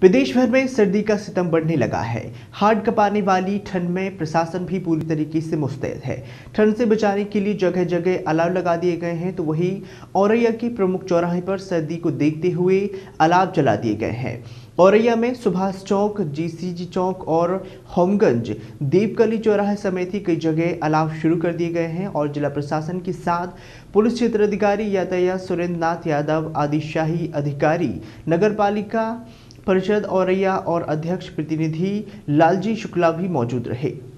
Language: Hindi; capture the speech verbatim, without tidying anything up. प्रदेश भर में सर्दी का सितम बढ़ने लगा है। हार्ड कपाने वाली ठंड में प्रशासन भी पूरी तरीके से मुस्तैद है। ठंड से बचाने के लिए जगह जगह अलाव लगा दिए गए हैं, तो वहीं औरैया के प्रमुख चौराहे पर सर्दी को देखते हुए अलाव जला दिए गए हैं। औरैया में सुभाष चौक, जीसीजी चौक और होमगंज, देवकली चौराहे समेत ही कई जगह अलाव शुरू कर दिए गए हैं और जिला प्रशासन के साथ पुलिस क्षेत्राधिकारी, यातायात सुरेंद्र नाथ यादव, आदिशाही अधिकारी, नगर पालिका परिषद औरैया और अध्यक्ष प्रतिनिधि लालजी शुक्ला भी मौजूद रहे।